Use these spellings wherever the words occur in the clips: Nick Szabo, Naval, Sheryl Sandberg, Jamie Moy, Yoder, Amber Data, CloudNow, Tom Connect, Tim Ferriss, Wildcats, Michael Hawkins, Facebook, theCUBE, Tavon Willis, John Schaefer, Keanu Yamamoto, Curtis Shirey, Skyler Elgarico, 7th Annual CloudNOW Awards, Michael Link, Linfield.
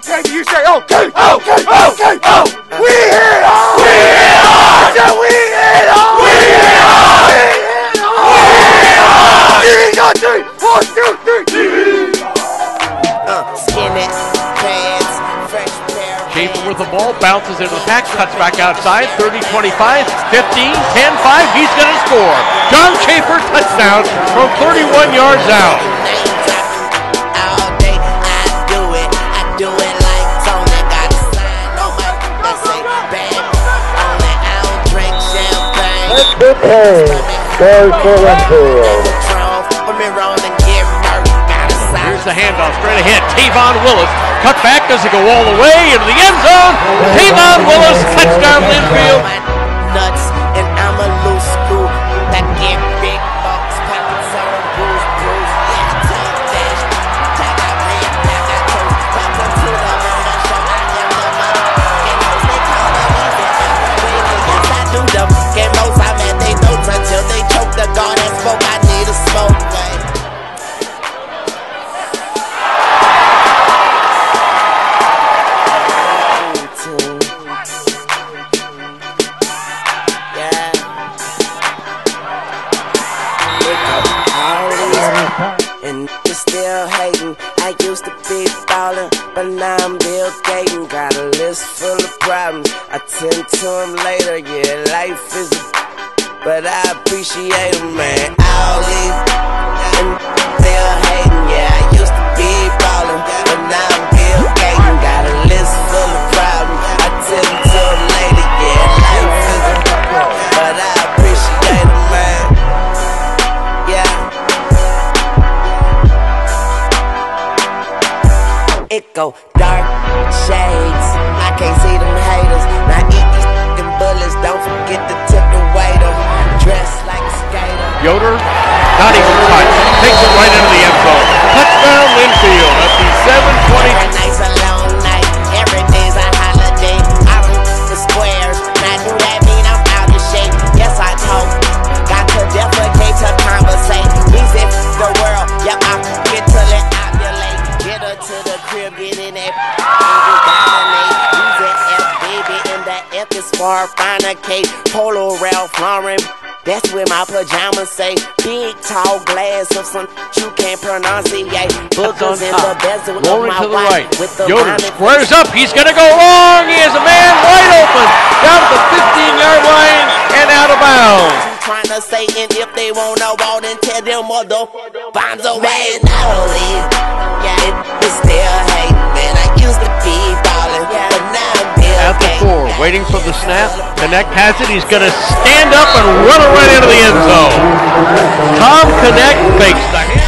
Every time you say, okay, okay, okay, oh, we hear it all! We hear it all! I said, we hear it all! We hear it all! We hear it all! We hear it all! He's on three! One, two, three! Skinny pants, fresh pair. Schaefer with the ball, bounces into the pack, cuts back outside, 30-25, 15-10-5, he's going to score! John Schaefer, touchdown from 31 yards out. Hey, goes for Winfield. Here's the handoff, straight ahead. Tavon Willis, cut back, does it go all the way into the end zone? Tavon Willis, touchdown Winfield. Nuts, and I'm a loose screw. That game big bucks, pound sound, bruise, bruise. Until they choke the guard and smoke, I need a smoke. Yeah. And you still hating. I used to be falling, but now I'm Bill Gaten. Got a list full of problems. I tend to them later. Yeah, life is a but I appreciate them, man. All these and they're hating. Yeah, I used to be ballin', but now I'm Bill Gaten. Got a list full of problems. I tell them to them later. Yeah, life is a problem, but I appreciate them, man. Yeah. It go dark shades. I can't see them haters. Now eat these fucking bullets. Don't forget to tip the waiter. Like Yoder, not even touch, takes it right into the end zone. Touchdown Linfield at the 7:20. Every night's a long night, every day's a holiday. I root the squares, now do that mean I'm out of shape? Yes, I talk, got to defecate to conversate. He's in the world, yeah, I get to let ovulate. Get her to the crib, get in it, baby, dominate. He's an F, baby, and the F is for fornicate. Polo Ralph Lauren. That's where my pajamas say. Big tall glass of some you can't pronounce it. Yeah, Booker's in the bezel of my wife. Yoder squares up. He's going to go long. He has a man wide open. Down to the 15-yard line and out of bounds. Trying to say, and if they want to walk and tell them mother bombs away. Man, I don't leave. Yeah, it's still hate. Man, I used to be ballin', but now I'm at the 4, waiting for the snap. Connect has it. He's going to stand up and run it right into the end zone. Tom Connect fakes the hit.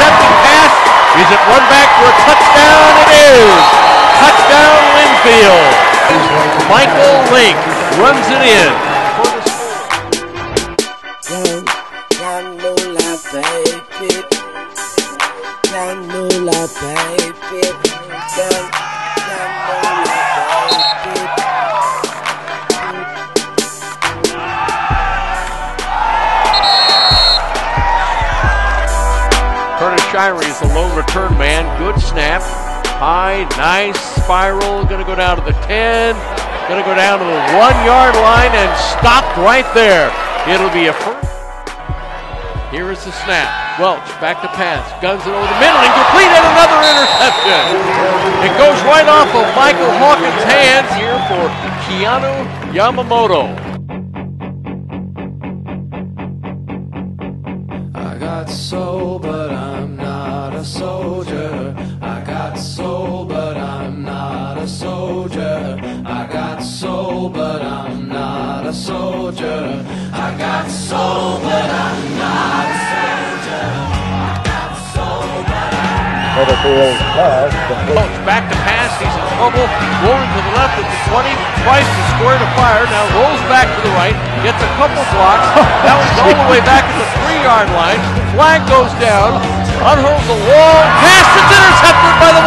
Intercepted pass. Is it run back for a touchdown? It is. Touchdown Linfield. Michael Link runs it in. Curtis Shirey is the lone return man. Good snap. High, nice spiral, gonna go down to the 10, gonna go down to the 1-yard line and stopped right there. It'll be a first. Here is the snap. Welch, back to pass, guns it over the middle, and complete and another interception. It goes right off of Michael Hawkins' hands here for Keanu Yamamoto. I got soul, but I'm not a soldier. I got soul, but I'm not a soldier. I got soul, but I'm not a soldier. I got soul, but I'm not a soldier. I got soul, but I'm not a soldier. Back to pass, he's in trouble. Rolling to the left at the 20, twice the square to fire. Now rolls back to the right, gets a couple blocks. That was all the way back to the 3-yard line. Flag goes down, unhurls a long pass. It's intercepted by the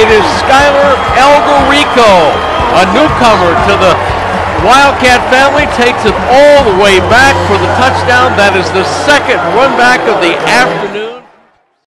It is Skyler Elgarico, a newcomer to the Wildcat family, takes it all the way back for the touchdown. That is the second run back of the afternoon.